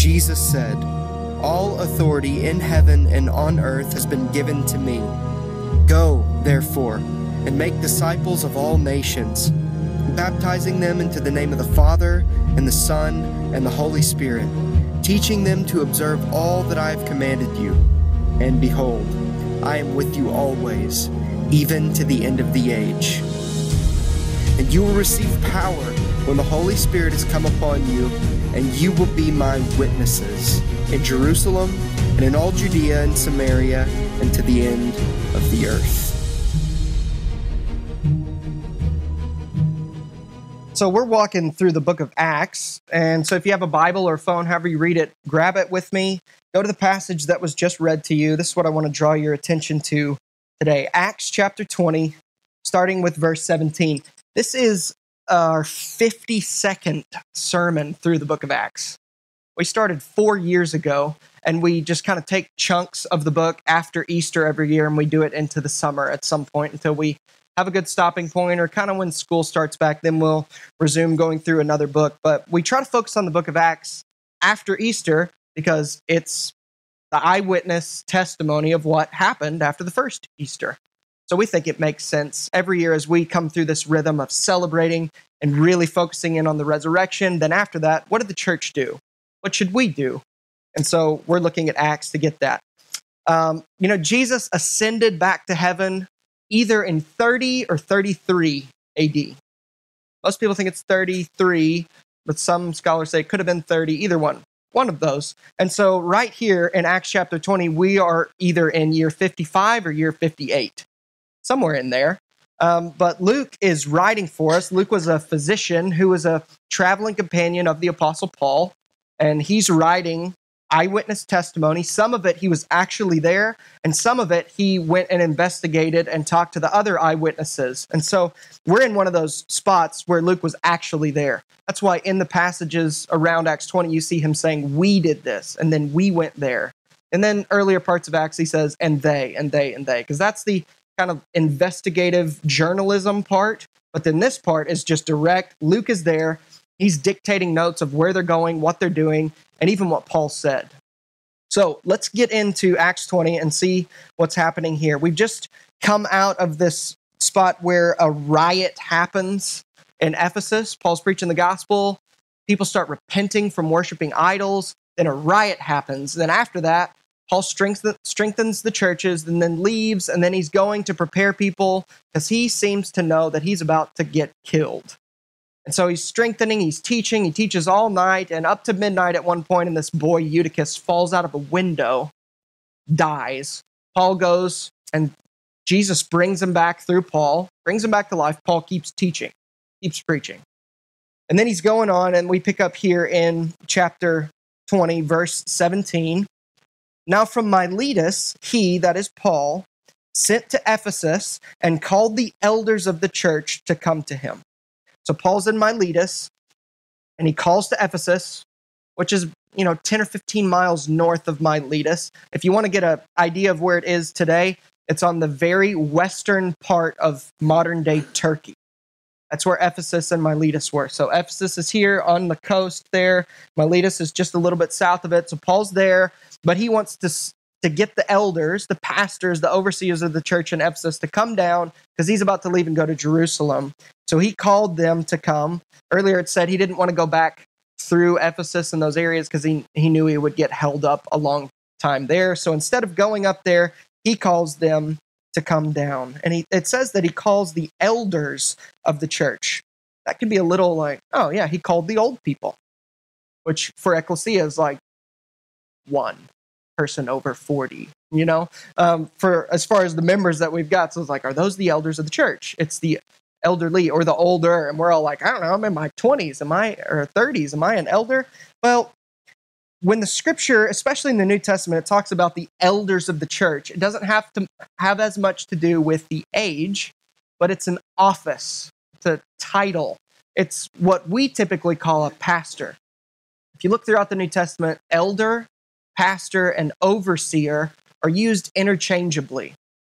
Jesus said, "All authority in heaven and on earth has been given to me. Go, therefore, and make disciples of all nations, baptizing them into the name of the Father, and the Son, and the Holy Spirit, teaching them to observe all that I have commanded you. And behold, I am with you always, even to the end of the age. And you will receive power when the Holy Spirit has come upon you, and you will be my witnesses in Jerusalem, and in all Judea and Samaria, and to the end of the earth." So we're walking through the book of Acts, and so if you have a Bible or a phone, however you read it, grab it with me. Go to the passage that was just read to you. This is what I want to draw your attention to today. Acts chapter 20, starting with verse 17. This is our 52nd sermon through the book of Acts. We started 4 years ago, and we just kind of take chunks of the book after Easter every year, and we do it into the summer at some point until we have a good stopping point, or kind of when school starts back, then we'll resume going through another book. But we try to focus on the book of Acts after Easter because it's the eyewitness testimony of what happened after the first Easter. So we think it makes sense every year as we come through this rhythm of celebrating and really focusing in on the resurrection. Then after that, what did the church do? What should we do? And so we're looking at Acts to get that. Jesus ascended back to heaven either in 30 or 33 AD. Most people think it's 33, but some scholars say it could have been 30, either one, one of those. And so right here in Acts chapter 20, we are either in year 55 or year 58, somewhere in there. But Luke is writing for us. Luke was a physician who was a traveling companion of the Apostle Paul, and he's writing eyewitness testimony. Some of it he was actually there, and some of it he went and investigated and talked to the other eyewitnesses. And so we're in one of those spots where Luke was actually there. That's why in the passages around Acts 20, you see him saying, "We did this," and then "we went there." And then earlier parts of Acts, he says, "and they, and they, and they," because that's the kind of investigative journalism part. But then this part is just direct. Luke is there. He's dictating notes of where they're going, what they're doing, and even what Paul said. So let's get into Acts 20 and see what's happening here. We've just come out of this spot where a riot happens in Ephesus. Paul's preaching the gospel. People start repenting from worshiping idols. Then a riot happens. Then after that, Paul strengthens the churches and then leaves. And then he's going to prepare people because he seems to know that he's about to get killed. And so he's strengthening, he's teaching, he teaches all night and up to midnight at one point, and this boy Eutychus falls out of a window, dies. Paul goes, and Jesus brings him back through Paul, brings him back to life. Paul keeps teaching, keeps preaching. And then he's going on, and we pick up here in chapter 20, verse 17. "Now from Miletus, he," that is Paul, "sent to Ephesus and called the elders of the church to come to him." So Paul's in Miletus, and he calls to Ephesus, which is, 10 or 15 miles north of Miletus. If you want to get an idea of where it is today, it's on the very western part of modern-day Turkey. That's where Ephesus and Miletus were. So Ephesus is here on the coast there. Miletus is just a little bit south of it. So Paul's there, but he wants to get the elders, the pastors, the overseers of the church in Ephesus to come down because he's about to leave and go to Jerusalem. So he called them to come. Earlier it said he didn't want to go back through Ephesus and those areas because he knew he would get held up a long time there. So instead of going up there, he calls them to come down. And it says that he calls the elders of the church. That could be a little like, oh yeah, he called the old people, which for Ekklesia is like one person over 40, for as far as the members that we've got. So it's like, are those the elders of the church? It's the elderly or the older. And we're all like, I don't know, I'm in my 20s, or 30s, am I an elder? Well, when the scripture, especially in the New Testament, it talks about the elders of the church, it doesn't have to have as much to do with the age, but it's an office, it's a title. It's what we typically call a pastor. If you look throughout the New Testament, elder, pastor, and overseer are used interchangeably,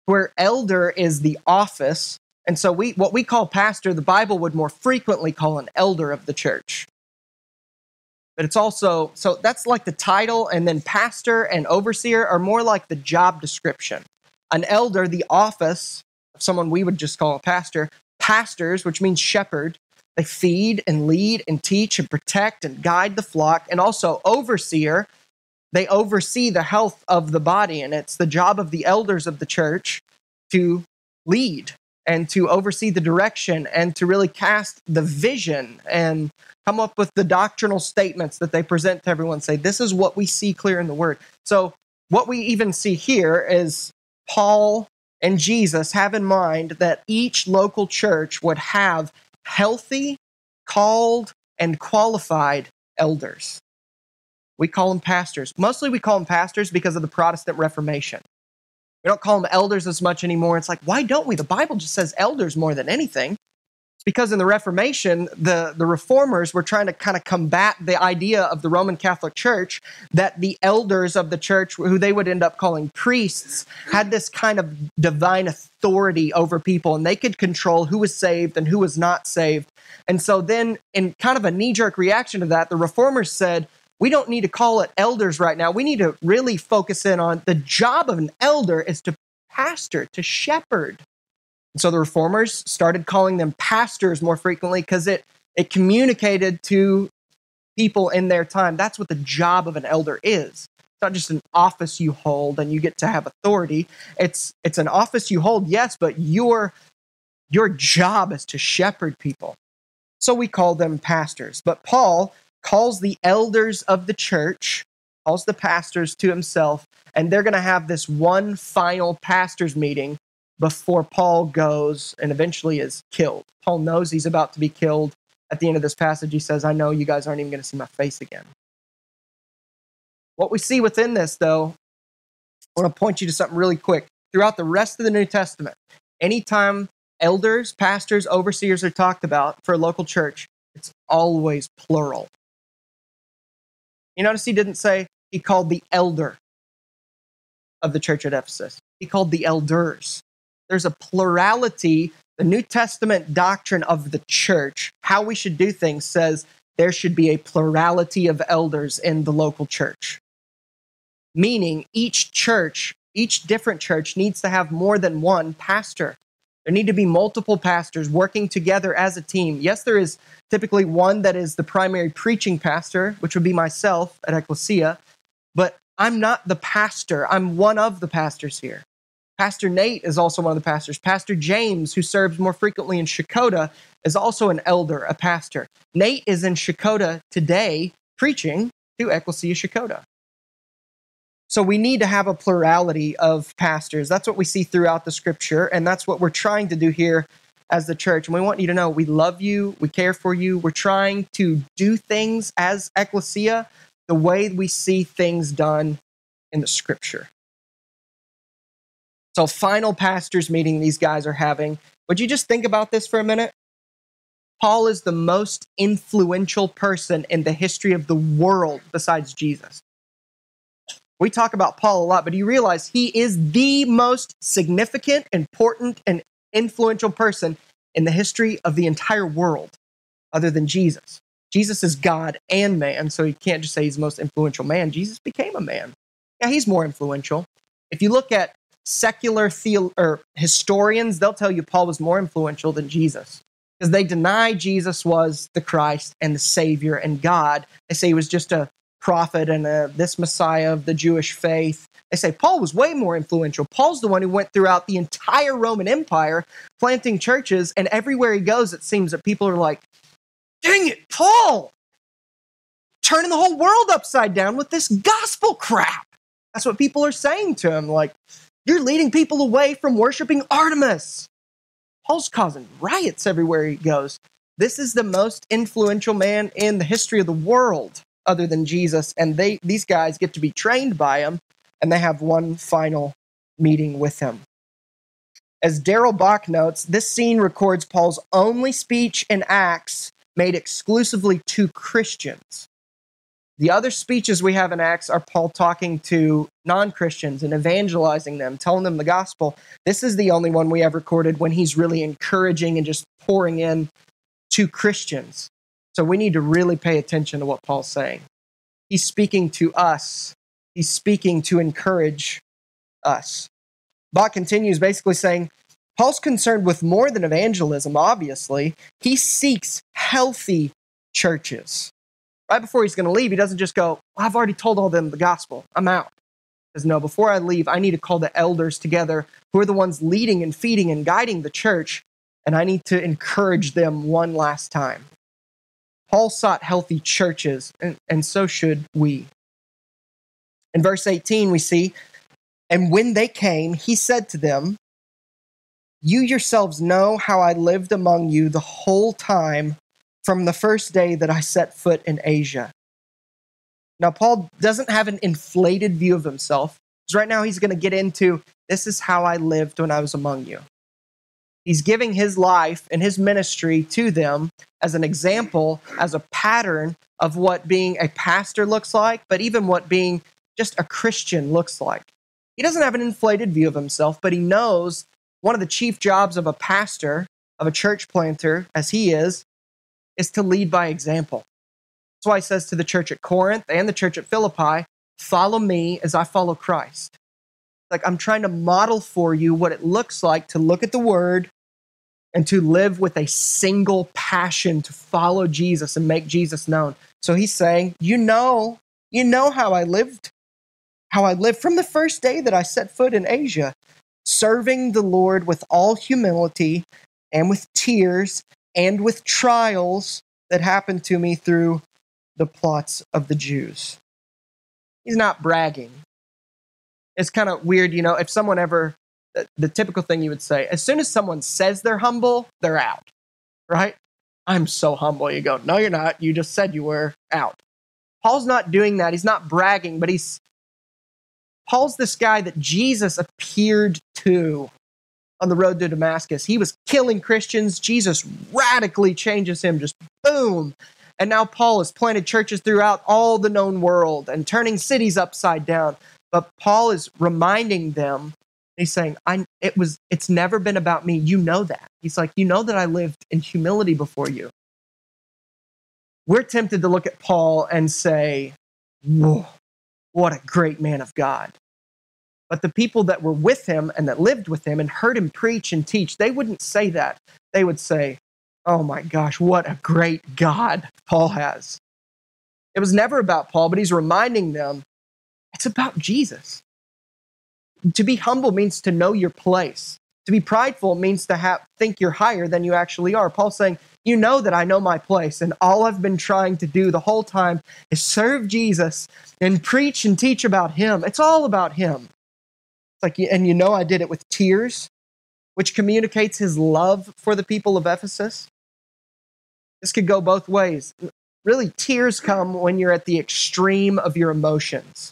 where elder is the office. And so what we call pastor, the Bible would more frequently call an elder of the church. But it's also, so that's like the title, and then pastor and overseer are more like the job description. An elder, the office of someone we would just call a pastor. Pastors, which means shepherd, they feed and lead and teach and protect and guide the flock. And also overseer, they oversee the health of the body. And it's the job of the elders of the church to lead and to oversee the direction and to really cast the vision and come up with the doctrinal statements that they present to everyone, say, this is what we see clear in the word. So what we even see here is Paul and Jesus have in mind that each local church would have healthy, called, and qualified elders. We call them pastors. Mostly we call them pastors because of the Protestant Reformation. We don't call them elders as much anymore. It's like, why don't we? The Bible just says elders more than anything. It's because in the Reformation, the reformers were trying to kind of combat the idea of the Roman Catholic Church that the elders of the church, who they would end up calling priests, had this kind of divine authority over people, and they could control who was saved and who was not saved. And so then, in kind of a knee-jerk reaction to that, the reformers said, we don't need to call it elders right now. We need to really focus in on the job of an elder is to pastor, to shepherd. And so the reformers started calling them pastors more frequently because it communicated to people in their time. That's what the job of an elder is. It's not just an office you hold and you get to have authority. It's an office you hold, yes, but your job is to shepherd people. So we call them pastors. But Paul calls the elders of the church, calls the pastors to himself, and they're going to have this one final pastors meeting before Paul goes and eventually is killed. Paul knows he's about to be killed. At the end of this passage, he says, I know you guys aren't even going to see my face again. What we see within this, though, I want to point you to something really quick. Throughout the rest of the New Testament, anytime elders, pastors, overseers are talked about for a local church, it's always plural. You notice he didn't say he called the elder of the church at Ephesus. He called the elders. There's a plurality. The New Testament doctrine of the church, how we should do things, says there should be a plurality of elders in the local church. Meaning each church, each different church needs to have more than one pastor. There need to be multiple pastors working together as a team. Yes, there is typically one that is the primary preaching pastor, which would be myself at Ekklesia, but I'm not the pastor. I'm one of the pastors here. Pastor Nate is also one of the pastors. Pastor James, who serves more frequently in Checotah, is also an elder, a pastor. Nate is in Checotah today preaching to Ekklesia Checotah. So we need to have a plurality of pastors. That's what we see throughout the scripture, and that's what we're trying to do here as the church. And we want you to know we love you, we care for you, we're trying to do things as Ekklesia the way we see things done in the scripture. So final pastors meeting these guys are having. Would you just think about this for a minute? Paul is the most influential person in the history of the world besides Jesus. We talk about Paul a lot, but do you realize he is the most significant, important, and influential person in the history of the entire world other than Jesus? Jesus is God and man, so you can't just say he's the most influential man. Jesus became a man. Yeah, he's more influential. If you look at secular historians, they'll tell you Paul was more influential than Jesus because they deny Jesus was the Christ and the Savior and God. They say he was just a prophet and this Messiah of the Jewish faith. They say Paul was way more influential. Paul's the one who went throughout the entire Roman Empire planting churches, and everywhere he goes, it seems that people are like, dang it, Paul! Turning the whole world upside down with this gospel crap! That's what people are saying to him, like, you're leading people away from worshiping Artemis! Paul's causing riots everywhere he goes. This is the most influential man in the history of the world other than Jesus, and these guys get to be trained by him, and they have one final meeting with him. As Daryl Bach notes, this scene records Paul's only speech in Acts made exclusively to Christians. The other speeches we have in Acts are Paul talking to non-Christians and evangelizing them, telling them the gospel. This is the only one we have recorded when he's really encouraging and just pouring in to Christians. So we need to really pay attention to what Paul's saying. He's speaking to us. He's speaking to encourage us. Bach continues basically saying, Paul's concerned with more than evangelism, obviously. He seeks healthy churches. Right before he's going to leave, he doesn't just go, well, I've already told all them the gospel. I'm out. He says, no, before I leave, I need to call the elders together who are the ones leading and feeding and guiding the church, and I need to encourage them one last time. Paul sought healthy churches, and so should we. In verse 18, we see, and when they came, he said to them, you yourselves know how I lived among you the whole time from the first day that I set foot in Asia. Now, Paul doesn't have an inflated view of himself, because right now he's going to get into, this is how I lived when I was among you. He's giving his life and his ministry to them as an example, as a pattern of what being a pastor looks like, but even what being just a Christian looks like. He doesn't have an inflated view of himself, but he knows one of the chief jobs of a pastor, of a church planter, as he is to lead by example. That's why he says to the church at Corinth and the church at Philippi, follow me as I follow Christ. Like, I'm trying to model for you what it looks like to look at the Word and to live with a single passion to follow Jesus and make Jesus known. So he's saying, you know how I lived from the first day that I set foot in Asia, serving the Lord with all humility and with tears and with trials that happened to me through the plots of the Jews. He's not bragging. It's kind of weird, you know, if someone ever, the typical thing you would say, as soon as someone says they're humble, they're out, right? I'm so humble. You go, no, you're not. You just said you were out. Paul's not doing that. He's not bragging, but Paul's this guy that Jesus appeared to on the road to Damascus. He was killing Christians. Jesus radically changes him, just boom. And now Paul has planted churches throughout all the known world and turning cities upside down. But Paul is reminding them, he's saying, it's never been about me. You know that. He's like, you know that I lived in humility before you. We're tempted to look at Paul and say, whoa, what a great man of God. But the people that were with him and that lived with him and heard him preach and teach, they wouldn't say that. They would say, oh my gosh, what a great God Paul has. It was never about Paul, but he's reminding them, it's about Jesus. To be humble means to know your place. To be prideful means to think you're higher than you actually are. Paul's saying, you know that I know my place, and all I've been trying to do the whole time is serve Jesus and preach and teach about him. It's all about him. It's like, and you know I did it with tears, which communicates his love for the people of Ephesus. This could go both ways. Really, tears come when you're at the extreme of your emotions,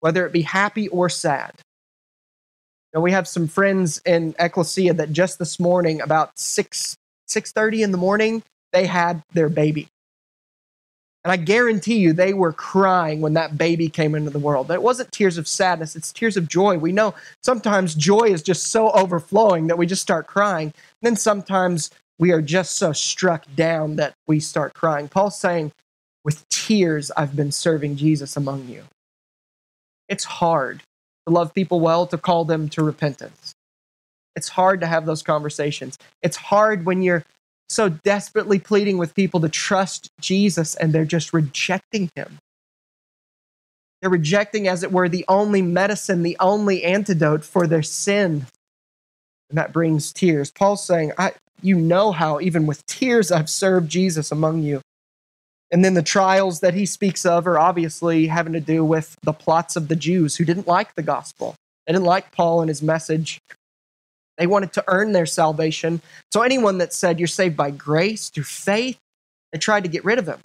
whether it be happy or sad. Now, we have some friends in Ekklesia that just this morning, about 6:30 in the morning, they had their baby. And I guarantee you they were crying when that baby came into the world. It wasn't tears of sadness, it's tears of joy. We know sometimes joy is just so overflowing that we just start crying. And then sometimes we are just so struck down that we start crying. Paul's saying, with tears I've been serving Jesus among you. It's hard to love people well, to call them to repentance. It's hard to have those conversations. It's hard when you're so desperately pleading with people to trust Jesus and they're just rejecting him. They're rejecting, as it were, the only medicine, the only antidote for their sin. And that brings tears. Paul's saying, you know how, even with tears, I've served Jesus among you. And then the trials that he speaks of are obviously having to do with the plots of the Jews who didn't like the gospel. They didn't like Paul and his message. They wanted to earn their salvation. So anyone that said you're saved by grace, through faith, they tried to get rid of him.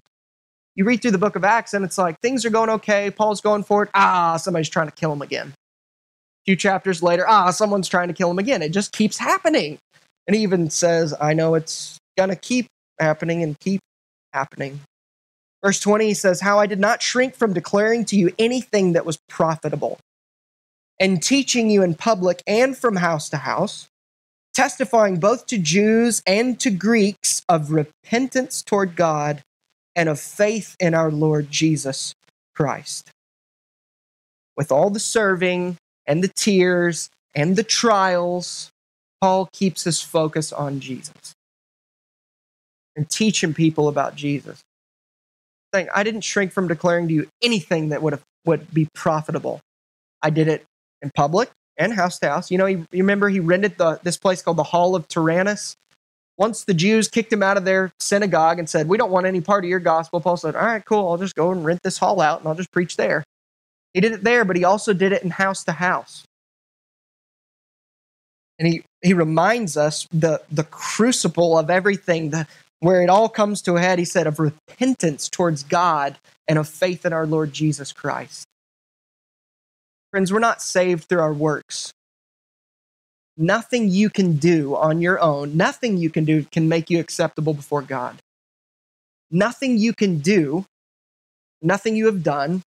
You read through the book of Acts and it's like, things are going okay, Paul's going for it. Somebody's trying to kill him again. A few chapters later, someone's trying to kill him again. It just keeps happening. And he even says, I know it's going to keep happening and keep happening. Verse 20 says, how I did not shrink from declaring to you anything that was profitable, and teaching you in public and from house to house, testifying both to Jews and to Greeks of repentance toward God and of faith in our Lord Jesus Christ. With all the serving and the tears and the trials, Paul keeps his focus on Jesus and teaching people about Jesus. Saying, I didn't shrink from declaring to you anything that would be profitable. I did it in public and house to house. You know, you remember he rented this place called the Hall of Tyrannus. Once the Jews kicked him out of their synagogue and said, we don't want any part of your gospel, Paul said, all right, cool, I'll just go and rent this hall out and I'll just preach there. He did it there, but he also did it in house to house. And he reminds us the crucible of everything, where it all comes to a head, he said, of repentance towards God and of faith in our Lord Jesus Christ. Friends, we're not saved through our works. Nothing you can do on your own, nothing you can do can make you acceptable before God. Nothing you can do, nothing you have done,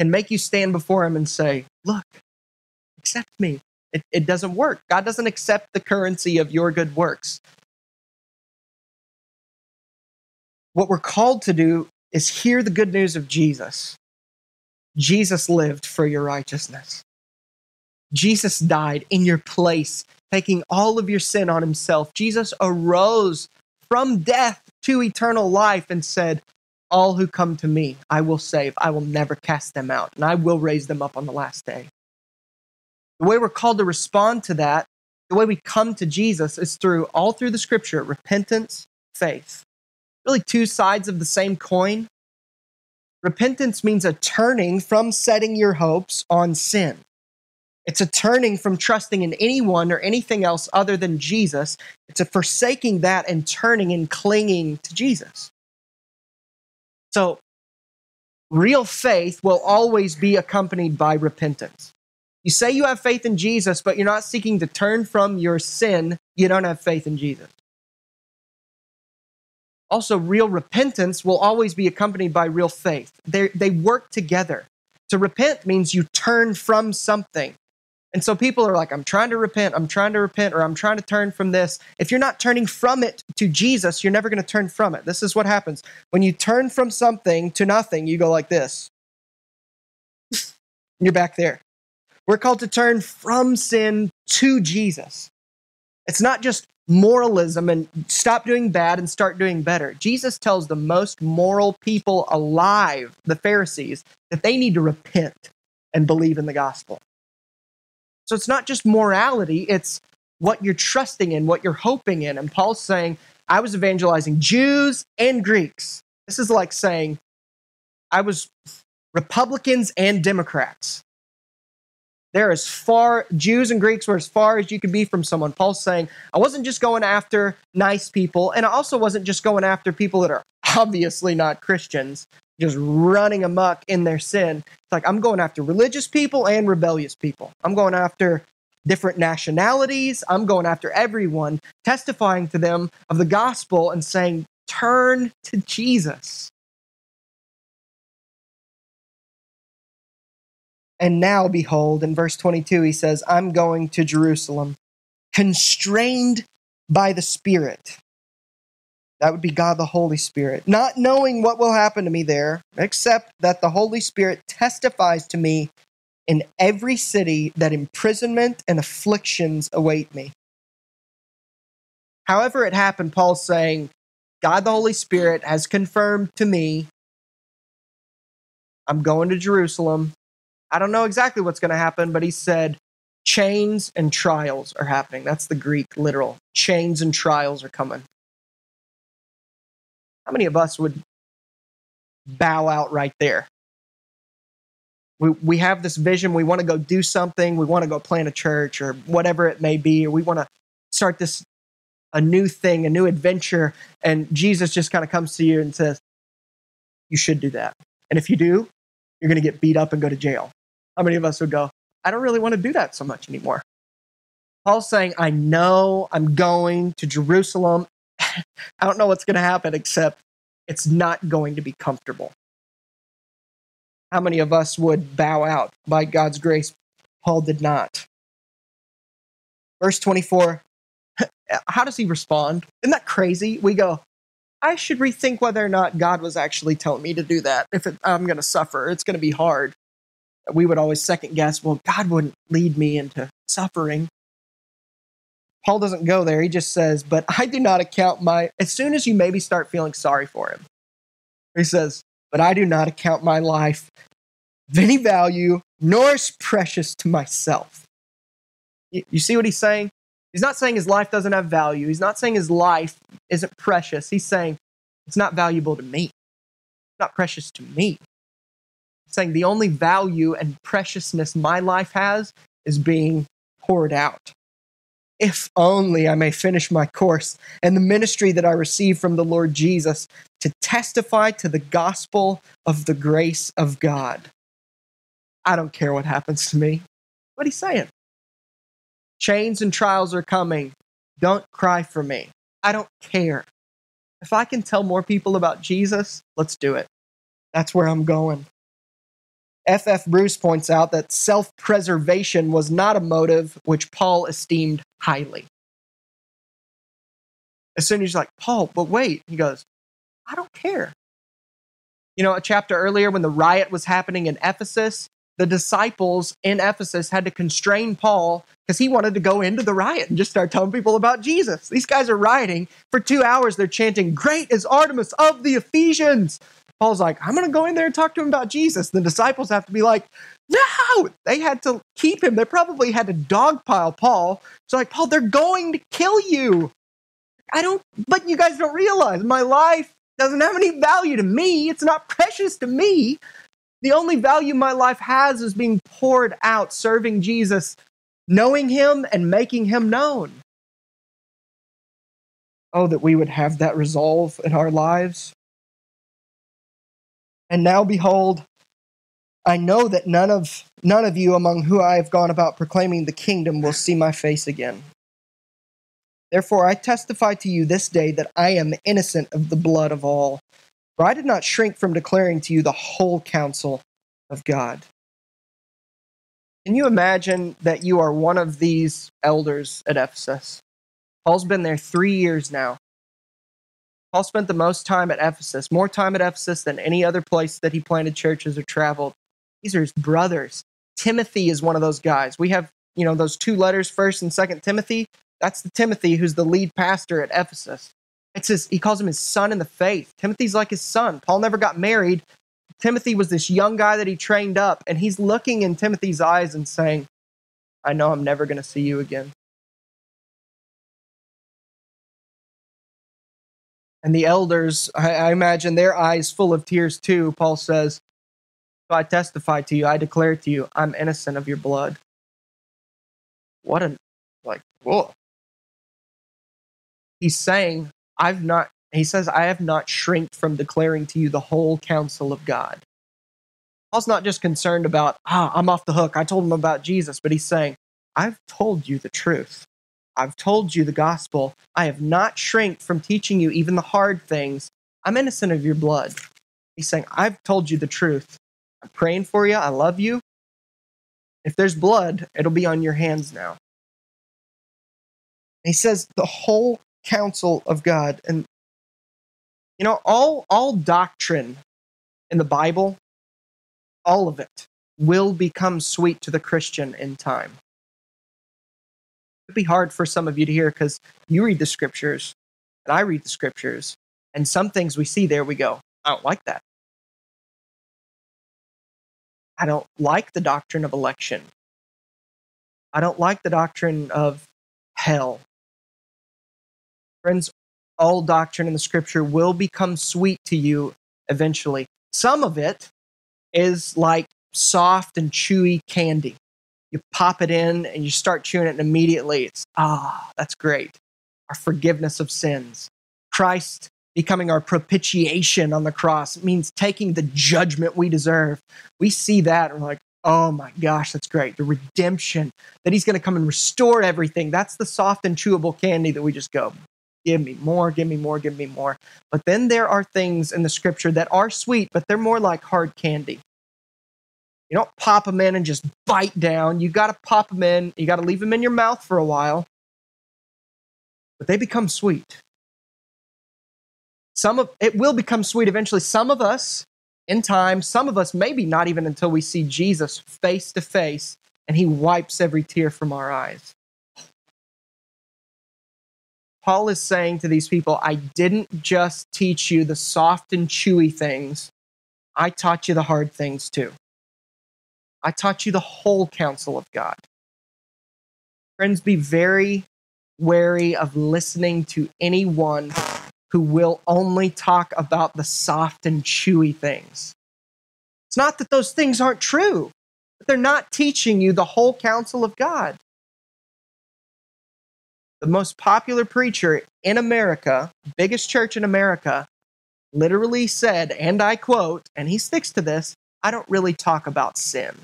can make you stand before him and say, look, accept me. It doesn't work. God doesn't accept the currency of your good works. What we're called to do is hear the good news of Jesus. Jesus lived for your righteousness. Jesus died in your place, taking all of your sin on himself. Jesus arose from death to eternal life and said, all who come to me, I will save. I will never cast them out, and I will raise them up on the last day. The way we're called to respond to that, the way we come to Jesus is all through the scripture, repentance, faith. Really two sides of the same coin. Repentance means a turning from setting your hopes on sin. It's a turning from trusting in anyone or anything else other than Jesus. It's a forsaking that and turning and clinging to Jesus. So real faith will always be accompanied by repentance. You say you have faith in Jesus, but you're not seeking to turn from your sin. You don't have faith in Jesus. Also, real repentance will always be accompanied by real faith. They work together. To repent means you turn from something. And so people are like, I'm trying to repent, or I'm trying to turn from this. If you're not turning from it to Jesus, you're never going to turn from it. This is what happens. When you turn from something to nothing, you go like this. You're back there. We're called to turn from sin to Jesus. It's not just moralism and stop doing bad and start doing better. Jesus tells the most moral people alive, the Pharisees, that they need to repent and believe in the gospel. So it's not just morality, it's what you're trusting in, what you're hoping in. And Paul's saying, I was evangelizing Jews and Greeks. This is like saying, I was Republicans and Democrats. They're as far, Jews and Greeks were as far as you could be from someone. Paul's saying, I wasn't just going after nice people, and I also wasn't just going after people that are obviously not Christians, just running amok in their sin. It's like, I'm going after religious people and rebellious people. I'm going after different nationalities. I'm going after everyone, testifying to them of the gospel and saying, turn to Jesus. And now, behold, in verse 22, he says, I'm going to Jerusalem, constrained by the Spirit. That would be God the Holy Spirit. Not knowing what will happen to me there, except that the Holy Spirit testifies to me in every city that imprisonment and afflictions await me. However it happened, Paul's saying, God the Holy Spirit has confirmed to me, I'm going to Jerusalem. I don't know exactly what's going to happen, but he said chains and trials are happening. That's the Greek literal. Chains and trials are coming. How many of us would bow out right there? We have this vision. We want to go do something. We want to go plant a church or whatever it may be. Or we want to start a new thing, a new adventure. And Jesus just kind of comes to you and says, you should do that. And if you do, you're going to get beat up and go to jail. How many of us would go, I don't really want to do that so much anymore? Paul's saying, I know I'm going to Jerusalem. I don't know what's going to happen, except it's not going to be comfortable. How many of us would bow out? By God's grace, Paul did not. Verse 24, how does he respond? Isn't that crazy? We go, I should rethink whether or not God was actually telling me to do that. If I'm going to suffer, it's going to be hard. We would always second guess, well, God wouldn't lead me into suffering. Paul doesn't go there. He just says, but I do not account my, as soon as you maybe start feeling sorry for him, he says, but I do not account my life of any value, nor is precious to myself. You see what he's saying? He's not saying his life doesn't have value. He's not saying his life isn't precious. He's saying it's not valuable to me. It's not precious to me. He's saying the only value and preciousness my life has is being poured out. If only I may finish my course and the ministry that I receive from the Lord Jesus to testify to the gospel of the grace of God. I don't care what happens to me. What he's saying? Chains and trials are coming. Don't cry for me. I don't care. If I can tell more people about Jesus, let's do it. That's where I'm going. F.F. Bruce points out that self-preservation was not a motive which Paul esteemed highly. As soon as you're like, Paul, but wait, he goes, I don't care. You know, a chapter earlier when the riot was happening in Ephesus, the disciples in Ephesus had to constrain Paul because he wanted to go into the riot and just start telling people about Jesus. These guys are rioting. For 2 hours, they're chanting, great is Artemis of the Ephesians. Paul's like, I'm going to go in there and talk to him about Jesus. The disciples have to be like, no! They had to keep him. They probably had to dogpile Paul. It's like, Paul, they're going to kill you. But you guys don't realize my life doesn't have any value to me. It's not precious to me. The only value my life has is being poured out, serving Jesus, knowing him and making him known. Oh, that we would have that resolve in our lives. And now behold, I know that none of you among who I have gone about proclaiming the kingdom will see my face again. Therefore I testify to you this day that I am innocent of the blood of all. For I did not shrink from declaring to you the whole counsel of God. Can you imagine that you are one of these elders at Ephesus? Paul's been there 3 years now. Paul spent the most time at Ephesus, more time at Ephesus than any other place that he planted churches or traveled. These are his brothers. Timothy is one of those guys. We have, those two letters, 1st and 2nd Timothy. That's the Timothy who's the lead pastor at Ephesus. He calls him his son in the faith. Timothy's like his son. Paul never got married. Timothy was this young guy that he trained up, and he's looking in Timothy's eyes and saying, I know I'm never going to see you again. And the elders, I imagine their eyes full of tears too. Paul says, so I testify to you, I declare to you, I'm innocent of your blood. What a, whoa. He's saying, I have not shrinked from declaring to you the whole counsel of God. Paul's not just concerned about, I'm off the hook. I told him about Jesus, but he's saying, I've told you the truth. I've told you the gospel. I have not shrank from teaching you even the hard things. I'm innocent of your blood. He's saying, I've told you the truth. I'm praying for you. I love you. If there's blood, it'll be on your hands now. He says the whole counsel of God. And, all doctrine in the Bible, all of it, will become sweet to the Christian in time. It'd be hard for some of you to hear because you read the scriptures and I read the scriptures, and some things we see there, we go, I don't like that. I don't like the doctrine of election. I don't like the doctrine of hell. Friends, all doctrine in the scripture will become sweet to you eventually. Some of it is like soft and chewy candy. You pop it in and you start chewing it, and immediately it's, that's great. Our forgiveness of sins. Christ becoming our propitiation on the cross. It means taking the judgment we deserve. We see that and we're like, oh my gosh, that's great. The redemption, that he's going to come and restore everything. That's the soft and chewable candy that we just go, give me more, give me more, give me more. But then there are things in the scripture that are sweet, but they're more like hard candy. You don't pop them in and just bite down. You got to pop them in. You got to leave them in your mouth for a while. But they become sweet. It will become sweet eventually. Some of us, in time, some of us, maybe not even until we see Jesus face to face and he wipes every tear from our eyes. Paul is saying to these people, I didn't just teach you the soft and chewy things. I taught you the hard things too. I taught you the whole counsel of God. Friends, be very wary of listening to anyone who will only talk about the soft and chewy things. It's not that those things aren't true, but they're not teaching you the whole counsel of God. The most popular preacher in America, biggest church in America, literally said, and I quote, and he sticks to this, I don't really talk about sin.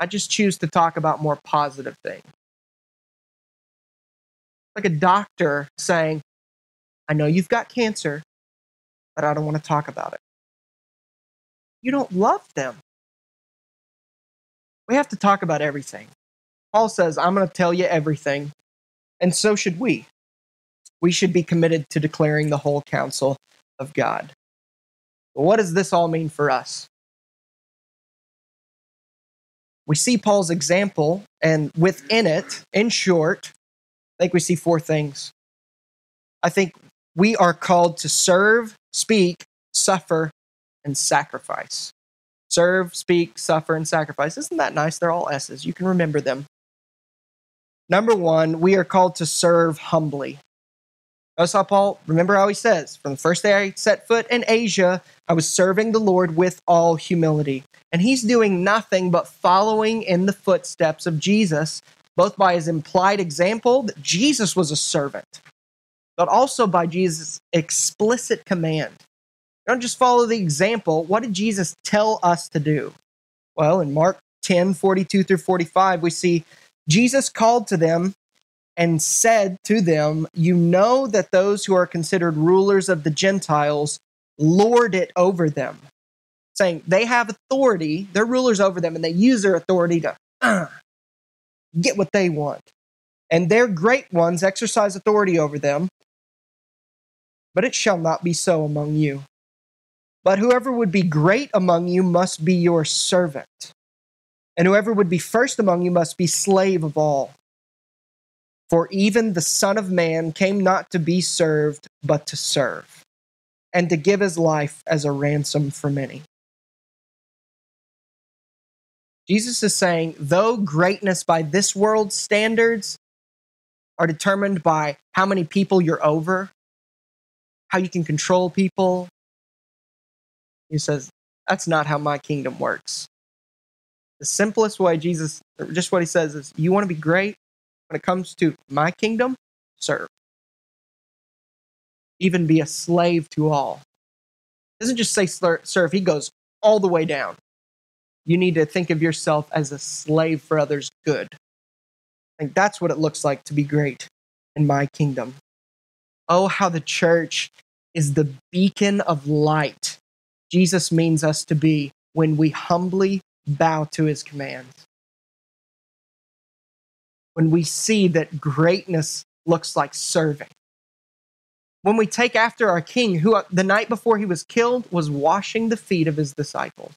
I just choose to talk about more positive things. Like a doctor saying, I know you've got cancer, but I don't want to talk about it. You don't love them. We have to talk about everything. Paul says, I'm going to tell you everything, and so should we. We should be committed to declaring the whole counsel of God. But what does this all mean for us? We see Paul's example, and within it, in short, I think we see four things. I think we are called to serve, speak, suffer, and sacrifice. Serve, speak, suffer, and sacrifice. Isn't that nice? They're all S's. You can remember them. Number one, we are called to serve humbly. Notice how Paul, remember how he says, from the first day I set foot in Asia, I was serving the Lord with all humility. And he's doing nothing but following in the footsteps of Jesus, both by his implied example that Jesus was a servant, but also by Jesus' explicit command. Don't just follow the example. What did Jesus tell us to do? Well, in Mark 10:42 through 45, we see, Jesus called to them and said to them, you know that those who are considered rulers of the Gentiles lord it over them, saying they have authority, they're rulers over them, and they use their authority to get what they want. And their great ones exercise authority over them, but it shall not be so among you. But whoever would be great among you must be your servant. And whoever would be first among you must be slave of all. For even the Son of Man came not to be served, but to serve, and to give his life as a ransom for many. Jesus is saying, though greatness by this world's standards are determined by how many people you're over, how you can control people, he says, that's not how my kingdom works. The simplest way Jesus, just what he says is, you want to be great when it comes to my kingdom? Serve. Even be a slave to all. He doesn't just say serve, he goes all the way down. You need to think of yourself as a slave for others' good. I think that's what it looks like to be great in my kingdom. Oh, how the church is the beacon of light Jesus means us to be when we humbly bow to his commands. When we see that greatness looks like serving. When we take after our king, who the night before he was killed was washing the feet of his disciples.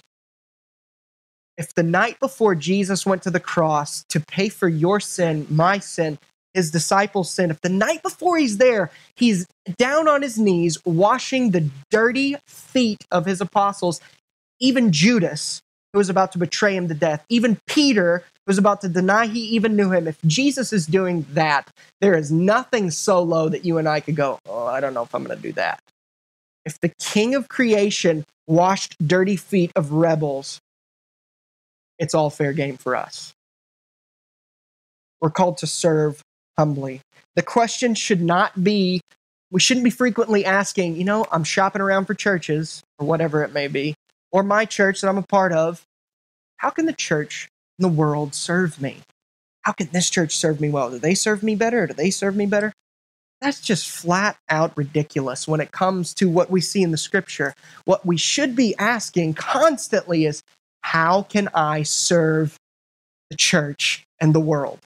If the night before Jesus went to the cross to pay for your sin, my sin, his disciples' sin, if the night before he's there, he's down on his knees washing the dirty feet of his apostles, even Judas, who was about to betray him to death, even Peter, who was about to deny he even knew him. If Jesus is doing that, there is nothing so low that you and I could go, oh, I don't know if I'm going to do that. If the King of creation washed dirty feet of rebels, it's all fair game for us. We're called to serve humbly. The question should not be, we shouldn't be frequently asking, you know, I'm shopping around for churches, or whatever it may be, or my church that I'm a part of, how can the church in the world serve me? How can this church serve me well? Do they serve me better? That's just flat out ridiculous when it comes to what we see in the scripture. What we should be asking constantly is, how can I serve the church and the world?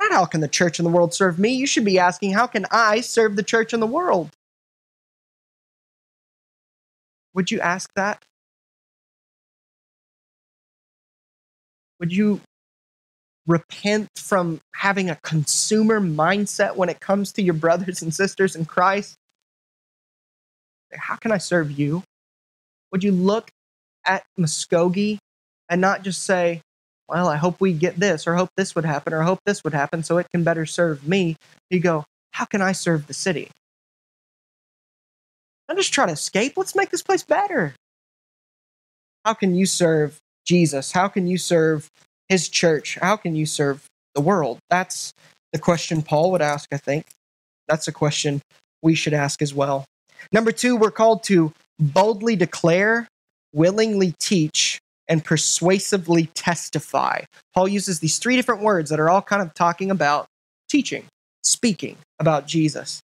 Not how can the church and the world serve me? You should be asking, how can I serve the church and the world? Would you ask that? Would you repent from having a consumer mindset when it comes to your brothers and sisters in Christ? How can I serve you? Would you look at Muskogee and not just say, well, I hope we get this, or hope this would happen, or hope this would happen so it can better serve me? You go, how can I serve the city? I'm just trying to escape. Let's make this place better. How can you serve Jesus? How can you serve his church? How can you serve the world? That's the question Paul would ask, I think. That's a question we should ask as well. Number two, we're called to boldly declare, willingly teach, and persuasively testify. Paul uses these three different words that are all kind of talking about teaching, speaking about Jesus.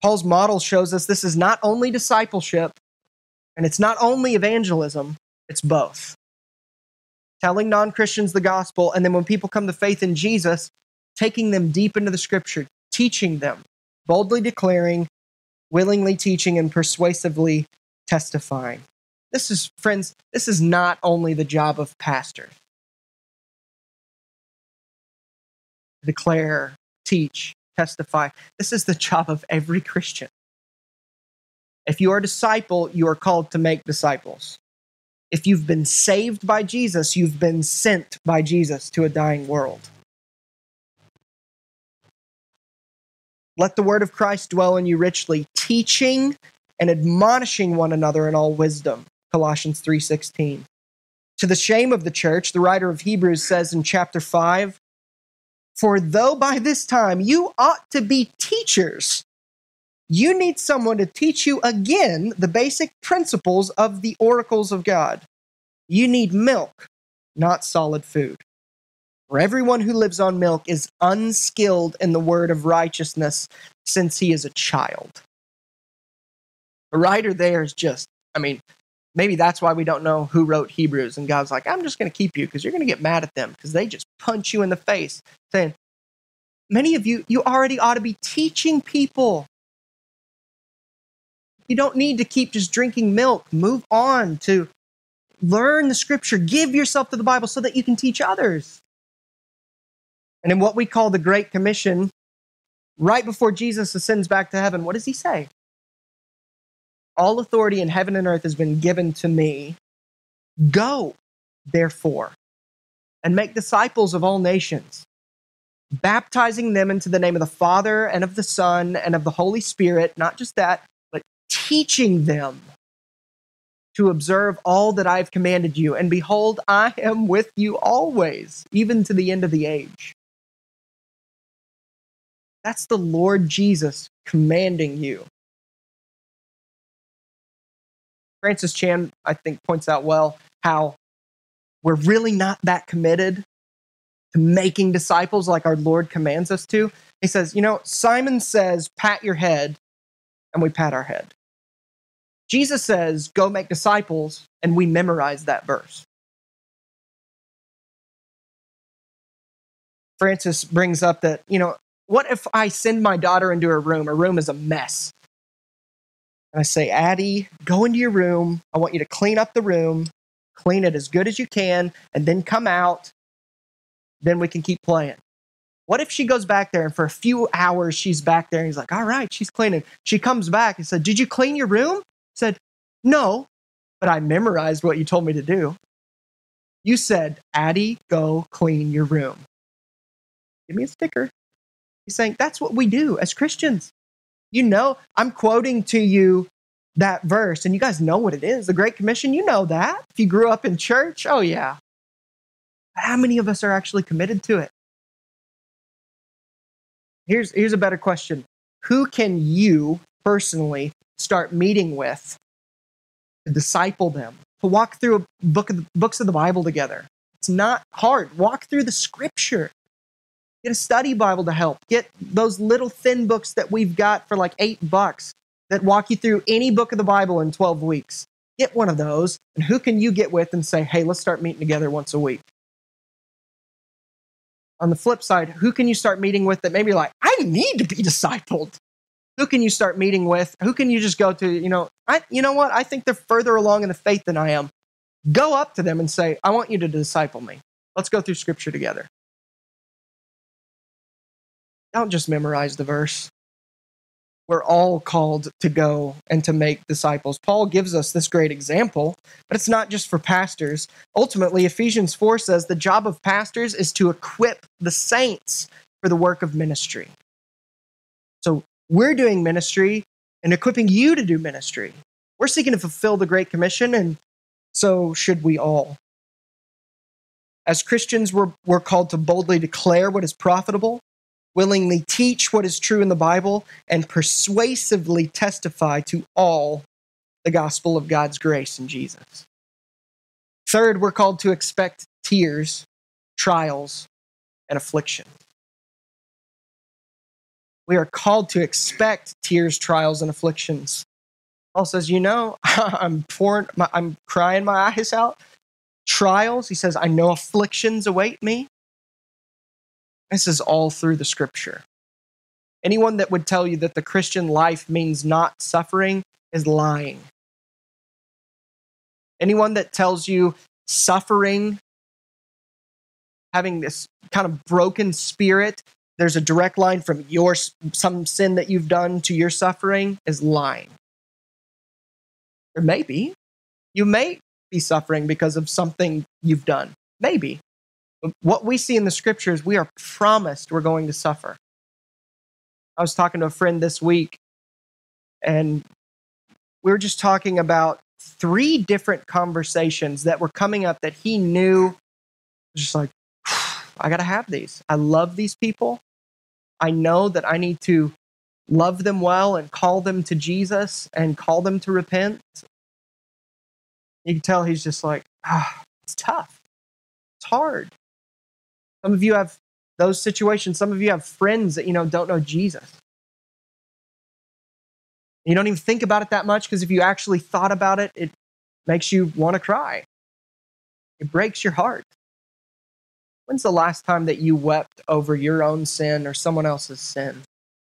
Paul's model shows us this is not only discipleship, and it's not only evangelism, it's both. Telling non-Christians the gospel, and then when people come to faith in Jesus, taking them deep into the scripture, teaching them, boldly declaring, willingly teaching, and persuasively testifying. This is, friends, this is not only the job of pastors. Declare, teach, testify. This is the job of every Christian. If you are a disciple, you are called to make disciples. If you've been saved by Jesus, you've been sent by Jesus to a dying world. Let the word of Christ dwell in you richly, teaching and admonishing one another in all wisdom, Colossians 3:16. To the shame of the church, the writer of Hebrews says in chapter 5, for though by this time you ought to be teachers, you need someone to teach you again the basic principles of the oracles of God. You need milk, not solid food. For everyone who lives on milk is unskilled in the word of righteousness, since he is a child. The writer there is just, I mean, maybe that's why we don't know who wrote Hebrews. And God's like, I'm just going to keep you because you're going to get mad at them because they just punch you in the face saying, many of you already ought to be teaching people. You don't need to keep just drinking milk. Move on to learn the scripture. Give yourself to the Bible so that you can teach others. And in what we call the Great Commission, right before Jesus ascends back to heaven, what does he say? All authority in heaven and earth has been given to me. Go, therefore, and make disciples of all nations, baptizing them into the name of the Father and of the Son and of the Holy Spirit. Not just that, teaching them to observe all that I have commanded you. And behold, I am with you always, even to the end of the age. That's the Lord Jesus commanding you. Francis Chan, I think, points out well how we're really not that committed to making disciples like our Lord commands us to. He says, you know, Simon says, pat your head, and we pat our head. Jesus says, go make disciples, and we memorize that verse. Francis brings up that, you know, what if I send my daughter into her room? Her room is a mess. And I say, Addie, go into your room. I want you to clean up the room, clean it as good as you can, and then come out. Then we can keep playing. What if she goes back there and for a few hours she's back there and he's like, all right, she's cleaning. She comes back and said, did you clean your room? Said, no, but I memorized what you told me to do. You said, Addie, go clean your room. Give me a sticker. He's saying, that's what we do as Christians. You know, I'm quoting to you that verse, and you guys know what it is. The Great Commission, you know that. If you grew up in church, oh yeah. But how many of us are actually committed to it? Here's a better question. Who can you personally start meeting with to disciple them, to walk through a book of the books of the Bible together? It's not hard. Walk through the scripture. Get a study Bible to help. Get those little thin books that we've got for like $8 that walk you through any book of the Bible in 12 weeks. Get one of those, and who can you get with and say, hey, let's start meeting together once a week? On the flip side, who can you start meeting with that maybe like, I need to be discipled? Who can you start meeting with? Who can you just go to, you know what? I think they're further along in the faith than I am. Go up to them and say, I want you to disciple me. Let's go through Scripture together. Don't just memorize the verse. We're all called to go and to make disciples. Paul gives us this great example, but it's not just for pastors. Ultimately, Ephesians 4 says the job of pastors is to equip the saints for the work of ministry. So we're doing ministry and equipping you to do ministry. We're seeking to fulfill the Great Commission, and so should we all. As Christians, we're called to boldly declare what is profitable, willingly teach what is true in the Bible, and persuasively testify to all the gospel of God's grace in Jesus. Third, we're called to expect tears, trials, and affliction. We are called to expect tears, trials, and afflictions. Paul says, you know, I'm crying my eyes out. Trials, he says, I know afflictions await me. This is all through the Scripture. Anyone that would tell you that the Christian life means not suffering is lying. Anyone that tells you suffering, having this kind of broken spirit, there's a direct line from some sin that you've done to your suffering, is lying. Or maybe. You may be suffering because of something you've done. Maybe. What we see in the Scriptures, we are promised we're going to suffer. I was talking to a friend this week, and we were just talking about 3 different conversations that were coming up that he knew, just like, I got to have these. I love these people. I know that I need to love them well and call them to Jesus and call them to repent. You can tell he's just like, it's tough. It's hard. Some of you have those situations. Some of you have friends that, don't know Jesus. You don't even think about it that much, because if you actually thought about it, it makes you want to cry. It breaks your heart. When's the last time that you wept over your own sin or someone else's sin?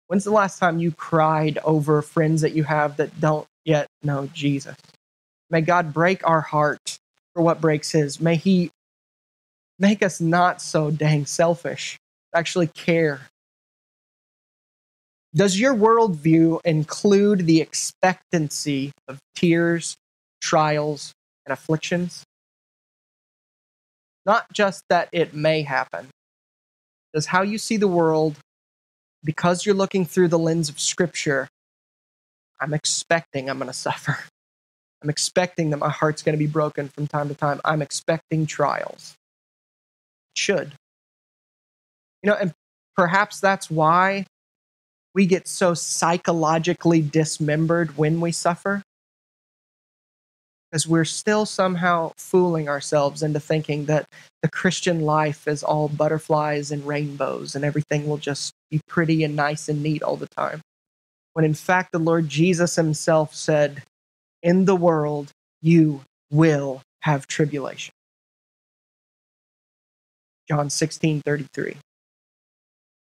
When's the last time you cried over friends that you have that don't yet know Jesus? May God break our heart for what breaks his. May he make us not so dang selfish, actually care. Does your worldview include the expectancy of tears, trials, and afflictions? Not just that it may happen. Does how you see the world, because you're looking through the lens of Scripture, I'm expecting I'm going to suffer. I'm expecting that my heart's going to be broken from time to time. I'm expecting trials. Should. And perhaps that's why we get so psychologically dismembered when we suffer, because we're still somehow fooling ourselves into thinking that the Christian life is all butterflies and rainbows and everything will just be pretty and nice and neat all the time. When in fact, the Lord Jesus himself said, in the world, you will have tribulation. John 16:33.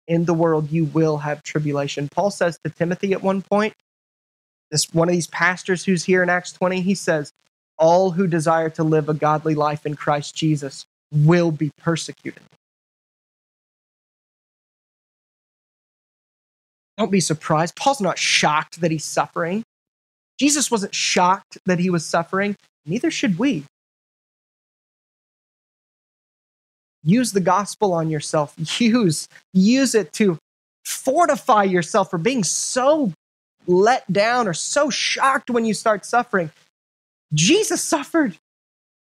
In the world, you will have tribulation. Paul says to Timothy at one point, this one of these pastors who's here in Acts 20, he says, all who desire to live a godly life in Christ Jesus will be persecuted. Don't be surprised. Paul's not shocked that he's suffering. Jesus wasn't shocked that he was suffering. Neither should we. Use the gospel on yourself. Use it to fortify yourself for being so let down or so shocked when you start suffering. Jesus suffered.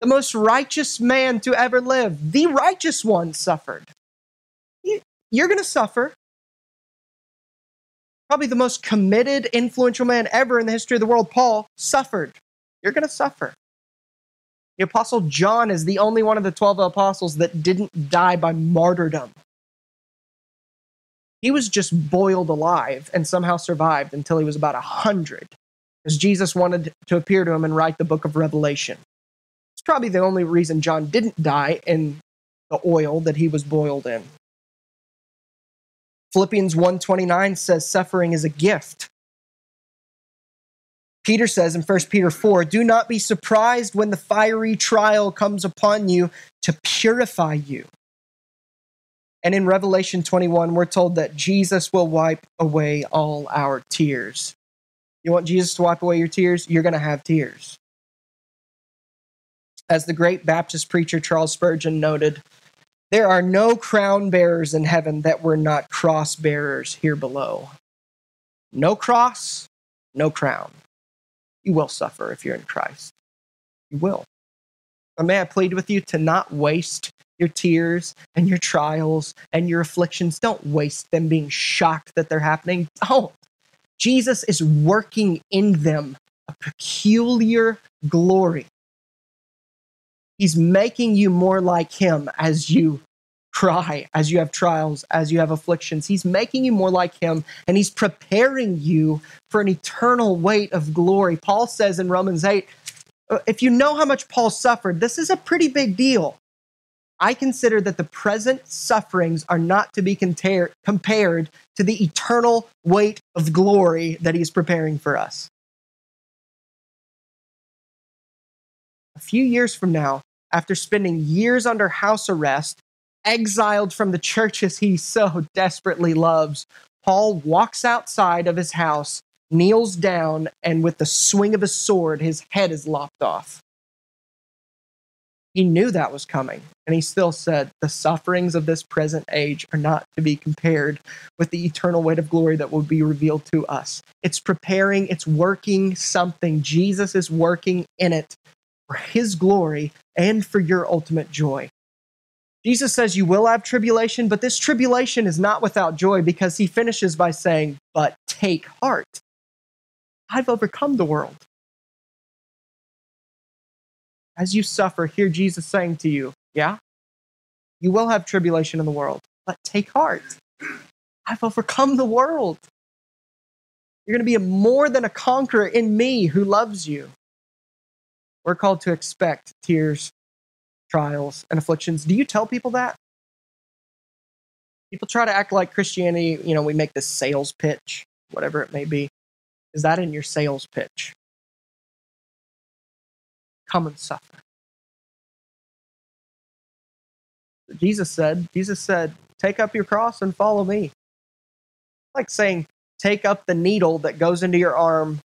The most righteous man to ever live. The righteous one suffered. You're going to suffer. Probably the most committed, influential man ever in the history of the world, Paul, suffered. You're going to suffer. The Apostle John is the only one of the 12 apostles that didn't die by martyrdom. He was just boiled alive and somehow survived until he was about 100, because Jesus wanted to appear to him and write the book of Revelation. It's probably the only reason John didn't die in the oil that he was boiled in. Philippians 1:29 says suffering is a gift. Peter says in 1 Peter 4, do not be surprised when the fiery trial comes upon you to purify you. And in Revelation 21, we're told that Jesus will wipe away all our tears. You want Jesus to wipe away your tears? You're going to have tears. As the great Baptist preacher Charles Spurgeon noted, there are no crown bearers in heaven that were not cross bearers here below. No cross, no crown. You will suffer if you're in Christ. You will. And may I plead with you to not waste your tears and your trials and your afflictions. Don't waste them being shocked that they're happening. Don't. Jesus is working in them a peculiar glory. He's making you more like him as you cry, as you have trials, as you have afflictions. He's making you more like him, and he's preparing you for an eternal weight of glory. Paul says in Romans 8, if you know how much Paul suffered, this is a pretty big deal. I consider that the present sufferings are not to be compared to the eternal weight of glory that he's preparing for us. A few years from now, after spending years under house arrest, exiled from the churches he so desperately loves, Paul walks outside of his house, kneels down, and with the swing of his sword, his head is lopped off. He knew that was coming, and he still said, the sufferings of this present age are not to be compared with the eternal weight of glory that will be revealed to us. It's preparing, it's working something. Jesus is working in it for his glory and for your ultimate joy. Jesus says you will have tribulation, but this tribulation is not without joy, because he finishes by saying, but take heart. I've overcome the world. As you suffer, hear Jesus saying to you, yeah, you will have tribulation in the world, but take heart. I've overcome the world. You're going to be more than a conqueror in me who loves you. We're called to expect tears, trials, and afflictions. Do you tell people that? People try to act like Christianity, we make this sales pitch, whatever it may be. Is that in your sales pitch? Come and suffer. Jesus said, take up your cross and follow me. Like saying, take up the needle that goes into your arm.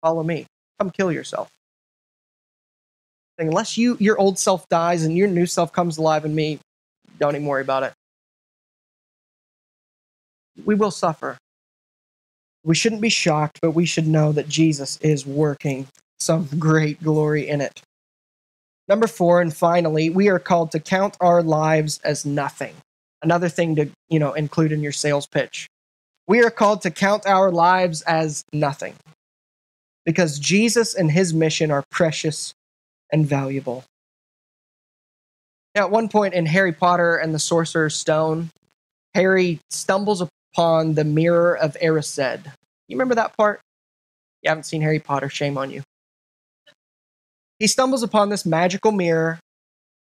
Follow me. Come kill yourself. Unless your old self dies and your new self comes alive in me, don't even worry about it. We will suffer. We shouldn't be shocked, but we should know that Jesus is working some great glory in it. Number 4, and finally, we are called to count our lives as nothing. Another thing to, include in your sales pitch. We are called to count our lives as nothing, because Jesus and his mission are precious and valuable. Now, at one point in Harry Potter and the Sorcerer's Stone, Harry stumbles upon the mirror of Erised. You remember that part? You haven't seen Harry Potter, shame on you. He stumbles upon this magical mirror,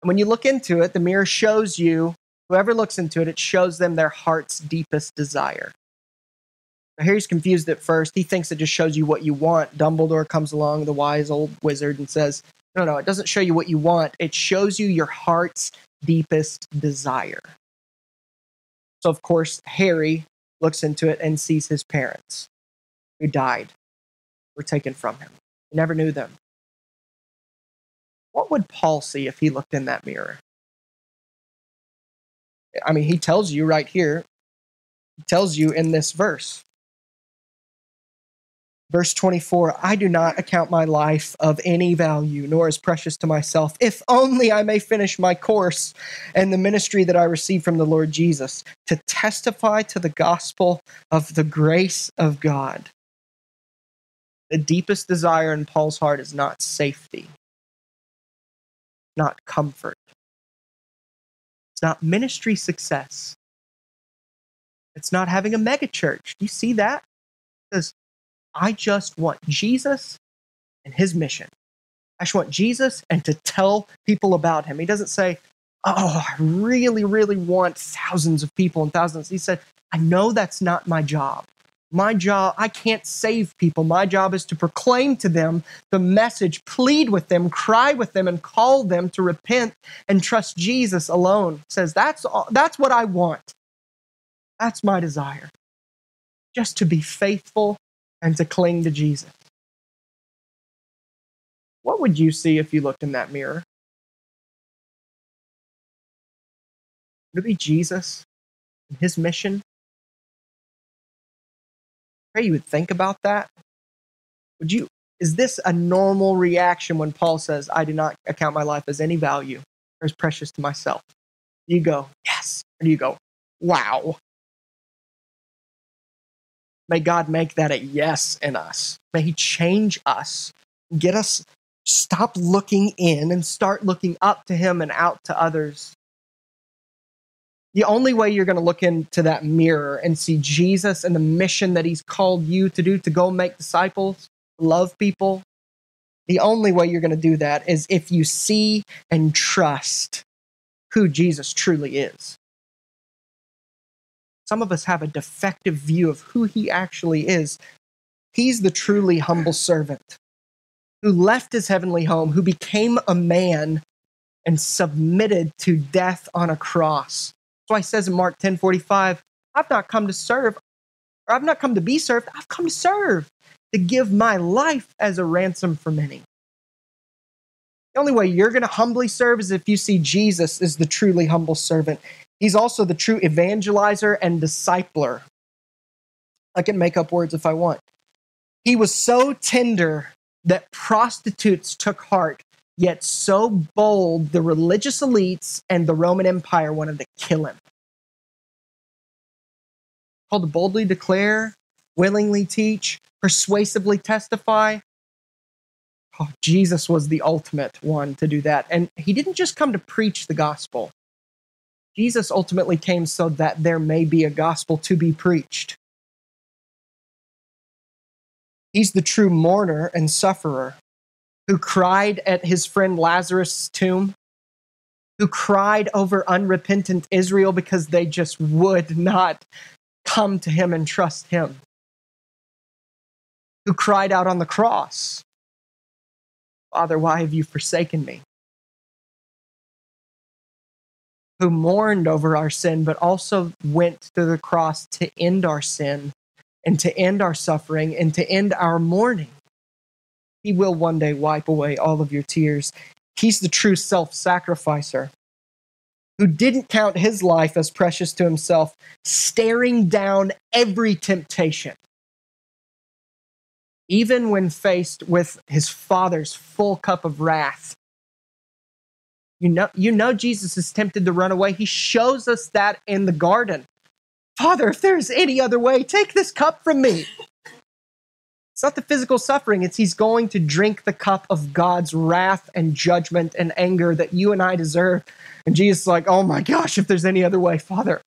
and when you look into it, the mirror shows you, whoever looks into it, it shows them their heart's deepest desire. Now, Harry's confused at first. He thinks it just shows you what you want. Dumbledore comes along, the wise old wizard, and says, no, it doesn't show you what you want. It shows you your heart's deepest desire. So, of course, Harry looks into it and sees his parents, who died, were taken from him. He never knew them. What would Paul see if he looked in that mirror? I mean, he tells you right here. He tells you in this verse. Verse 24, I do not account my life of any value, nor as precious to myself, if only I may finish my course and the ministry that I received from the Lord Jesus, to testify to the gospel of the grace of God. The deepest desire in Paul's heart is not safety, not comfort. It's not ministry success. It's not having a mega church. Do you see that? Because I just want Jesus and his mission. I just want Jesus and to tell people about him. He doesn't say, oh, I really, really want thousands of people and thousands. He said, I know that's not my job. My job, I can't save people. My job is to proclaim to them the message, plead with them, cry with them, and call them to repent and trust Jesus alone. He says, that's all, that's what I want. That's my desire, just to be faithful and to cling to Jesus. What would you see if you looked in that mirror? Would it be Jesus and his mission? I pray you would think about that. Would you? Is this a normal reaction when Paul says, I do not account my life as any value or as precious to myself? Do you go, yes? Or do you go, wow? May God make that a yes in us. May he change us, get us, stop looking in and start looking up to him and out to others. The only way you're going to look into that mirror and see Jesus and the mission that he's called you to do, to go make disciples, love people, the only way you're going to do that is if you see and trust who Jesus truly is. Some of us have a defective view of who he actually is. He's the truly humble servant who left his heavenly home, who became a man and submitted to death on a cross. That's why he says in Mark 10:45, I've not come to serve, or I've not come to be served, I've come to serve, to give my life as a ransom for many. The only way you're going to humbly serve is if you see Jesus as the truly humble servant. He's also the true evangelizer and discipler. I can make up words if I want. He was so tender that prostitutes took heart, yet so bold the religious elites and the Roman Empire wanted to kill him. Called to boldly declare, willingly teach, persuasively testify. Oh, Jesus was the ultimate one to do that. And he didn't just come to preach the gospel. Jesus ultimately came so that there may be a gospel to be preached. He's the true mourner and sufferer, who cried at his friend Lazarus' tomb, who cried over unrepentant Israel because they just would not come to him and trust him, who cried out on the cross, Father, why have you forsaken me? Who mourned over our sin, but also went to the cross to end our sin and to end our suffering and to end our mourning. He will one day wipe away all of your tears. He's the true self-sacrificer who didn't count his life as precious to himself, staring down every temptation. Even when faced with his Father's full cup of wrath, you know Jesus is tempted to run away. He shows us that in the garden. Father, if there's any other way, take this cup from me. It's not the physical suffering. It's he's going to drink the cup of God's wrath and judgment and anger that you and I deserve. And Jesus is like, oh my gosh, if there's any other way, Father.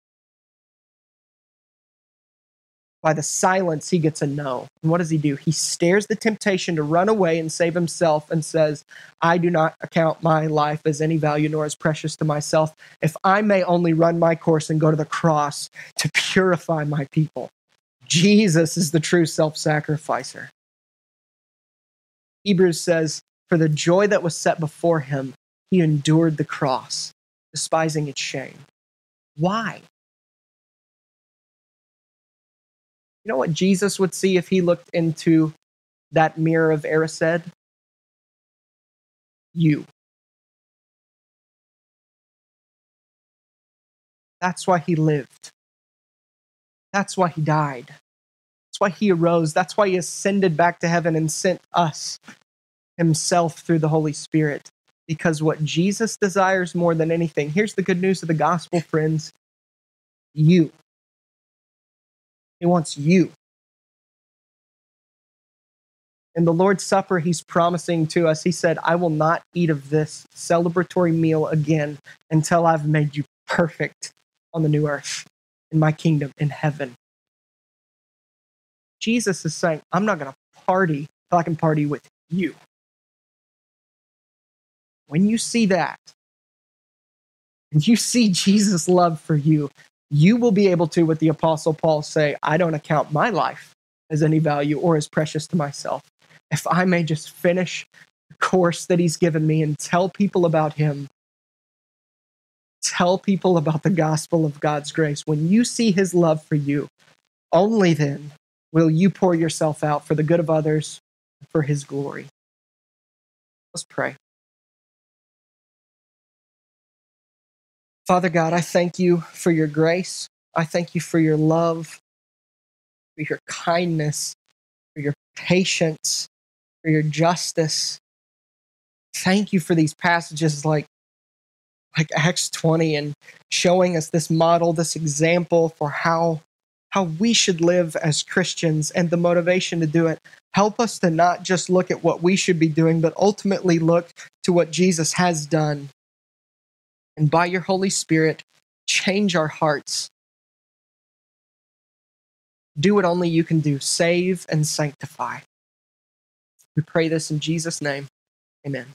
By the silence, he gets a no. And what does he do? He stares the temptation to run away and save himself and says, I do not account my life as any value nor as precious to myself, if I may only run my course and go to the cross to purify my people. Jesus is the true self-sacrificer. Hebrews says, for the joy that was set before him, he endured the cross, despising its shame. Why? You know what Jesus would see if he looked into that mirror of Erised? You. That's why he lived. That's why he died. That's why he arose. That's why he ascended back to heaven and sent us himself through the Holy Spirit. Because what Jesus desires more than anything, here's the good news of the gospel, friends, you. He wants you. In the Lord's Supper, he's promising to us, he said, I will not eat of this celebratory meal again until I've made you perfect on the new earth. in my kingdom in heaven. Jesus is saying, I'm not going to party till I can party with you. When you see that, and you see Jesus' love for you, you will be able to, with the Apostle Paul, say, I don't account my life as any value or as precious to myself. If I may just finish the course that he's given me and tell people about him, tell people about the gospel of God's grace. When you see his love for you, only then will you pour yourself out for the good of others, for his glory. Let's pray. Father God, I thank you for your grace. I thank you for your love, for your kindness, for your patience, for your justice. Thank you for these passages like Acts 20 and showing us this model, this example for how we should live as Christians and the motivation to do it. Help us to not just look at what we should be doing, but ultimately look to what Jesus has done. And by your Holy Spirit, change our hearts. Do what only you can do. Save and sanctify. We pray this in Jesus' name. Amen.